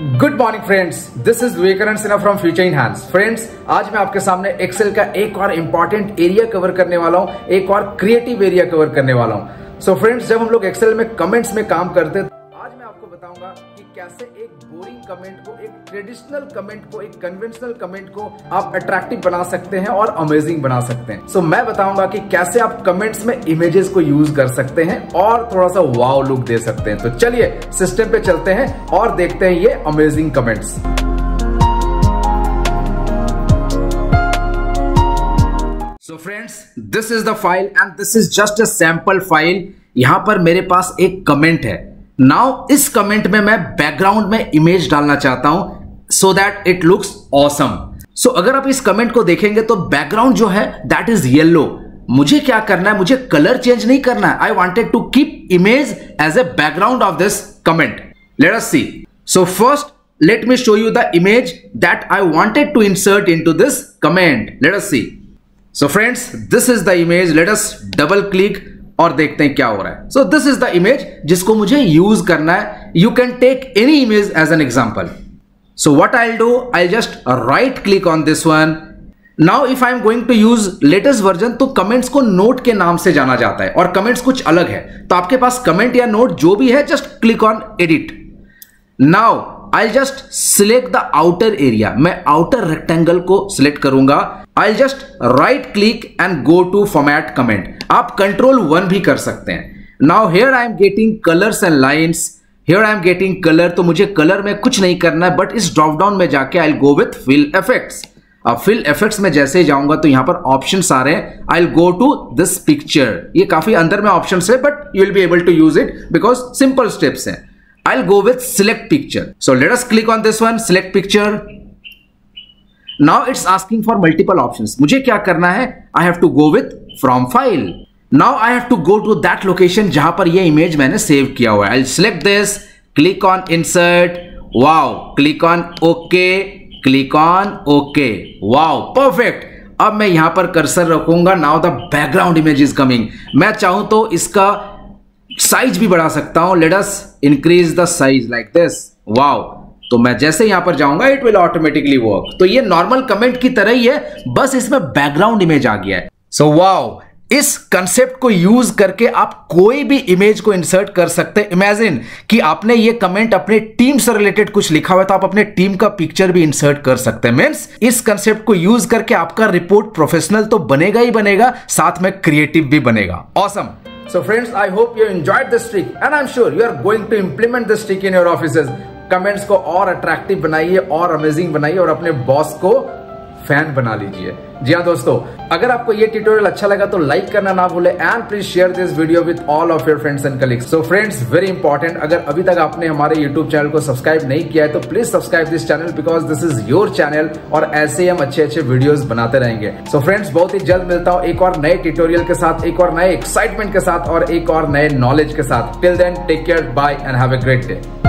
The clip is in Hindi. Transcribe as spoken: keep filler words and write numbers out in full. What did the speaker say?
Good morning friends, this is Vivekananda Sinha from future in hands. Friends, आज मैं आपके सामने एक्सेल का एक और इम्पॉर्टेंट एरिया कवर करने वाला हूँ, एक और क्रिएटिव एरिया कवर करने वाला हूँ। सो फ्रेंड्स, जब हम लोग एक्सेल में कमेंट्स में काम करते हैं, आज मैं आपको बताऊंगा कि कैसे एक बोरिंग कमेंट को, एक ट्रेडिशनल कमेंट को, एक कन्वेंशनल कमेंट को आप अट्रैक्टिव बना सकते हैं और अमेजिंग बना सकते हैं। सो so, मैं बताऊंगा कि कैसे आप कमेंट्स में इमेजेस को यूज कर सकते हैं और थोड़ा सा वाव लुक दे सकते हैं। तो चलिए सिस्टम पे चलते हैं और देखते हैं ये amazing comments. So friends, this is the file and this is just a sample file. यहाँ पर मेरे पास एक कमेंट है। नाउ इस कमेंट में मैं बैकग्राउंड में इमेज डालना चाहता हूं so that it looks awesome. So अगर आप इस कमेंट को देखेंगे तो बैकग्राउंड जो है दैट इज येलो। मुझे क्या करना है, मुझे कलर चेंज नहीं करना है। I wanted to keep image as a background of this comment. Let us see. So first let me show you the image that I wanted to insert into this comment. Let us see. So friends, this is the image. Let us double click और देखते हैं क्या हो रहा है। So this is the image जिसको मुझे यूज करना है। You can take any image as an example. So what I will do, I just right click on this one. Now if I am going to use latest version, तो कमेंट्स को नोट के नाम से जाना जाता है और कमेंट्स कुछ अलग है। तो आपके पास कमेंट या नोट जो भी है, just click on edit. Now I just select the outer area. मैं आउटर रेक्टेंगल को सिलेक्ट करूंगा। I'll just right click and go to format comment. आप कंट्रोल वन भी कर सकते हैं। Now here I am getting colors and lines. Here I am getting color, तो मुझे कलर में कुछ नहीं करना है, बट इस ड्रॉप डाउन में जाके I'll go with fill effects. अब fill effects में जैसे ही जाऊंगा तो यहाँ पर ऑप्शंस आ रहे हैं। I'll go to this picture. ये काफी अंदर में ऑप्शंस है, but you will be able to use it because simple steps हैं। I'll go with select picture. So let us click on this one, select picture. Now it's asking for multiple options. मुझे क्या करना है, I have to go with from file. Now I have to go to that location जहां पर यह इमेज मैंने सेव किया हुआ है। I'll select this, click on insert, wow, click on okay, click on okay, wow, perfect. अब मैं यहां पर कर्सर रखूंगा। Now the background image is coming. मैं चाहूं तो इसका साइज भी बढ़ा सकता हूं। Let us increase the size like this, wow. तो मैं जैसे यहां पर जाऊंगा इट विल ऑटोमेटिकली वर्क। तो ये नॉर्मल कमेंट की तरह ही है, बस इसमें बैकग्राउंड इमेज आ गया है। सो वाओ, इस कंसेप्ट को यूज करके आप कोई भी इमेज को इंसर्ट कर सकते हैं। इमेजिन कि आपने ये कमेंट अपने टीम से रिलेटेड कुछ लिखा हुआ है, तो आप अपने टीम का पिक्चर भी इंसर्ट कर सकते हैं। मींस इस कंसेप्ट को यूज करके आपका रिपोर्ट प्रोफेशनल तो बनेगा ही बनेगा, साथ में क्रिएटिव भी बनेगा। Awesome. So friends, I hope you enjoyed this trick and I am sure you are going to implement this trick in your offices. Comments को और अट्रैक्टिव बनाइए और अमेजिंग बनाइए और अपने बॉस को फैन बना लीजिए। जी हाँ दोस्तों, अगर आपको ये ट्यूटोरियल अच्छा लगा तो लाइक करना ना भूले and please share this video with all of your friends and colleagues. So friends, very important, अगर अभी तक आपने हमारे यूट्यूब चैनल को सब्सक्राइब नहीं किया है तो please subscribe this channel because this is your channel और ऐसे ही हम अच्छे अच्छे वीडियोस बनाते रहेंगे। सो फ्रेंड्स, बहुत ही जल्द मिलता हूं एक और नए ट्यूटोरियल के साथ, एक और नए एक्साइटमेंट के साथ और एक और नए नॉलेज के साथ। Till then, take care, bye and have a great day.